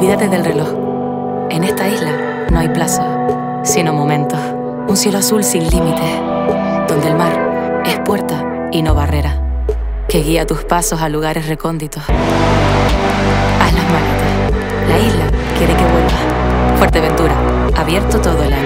Olvídate del reloj. En esta isla no hay plazos, sino momentos. Un cielo azul sin límites, donde el mar es puerta y no barrera, que guía tus pasos a lugares recónditos. Haz las maletas. La isla quiere que vuelvas. Fuerteventura, abierto todo el año.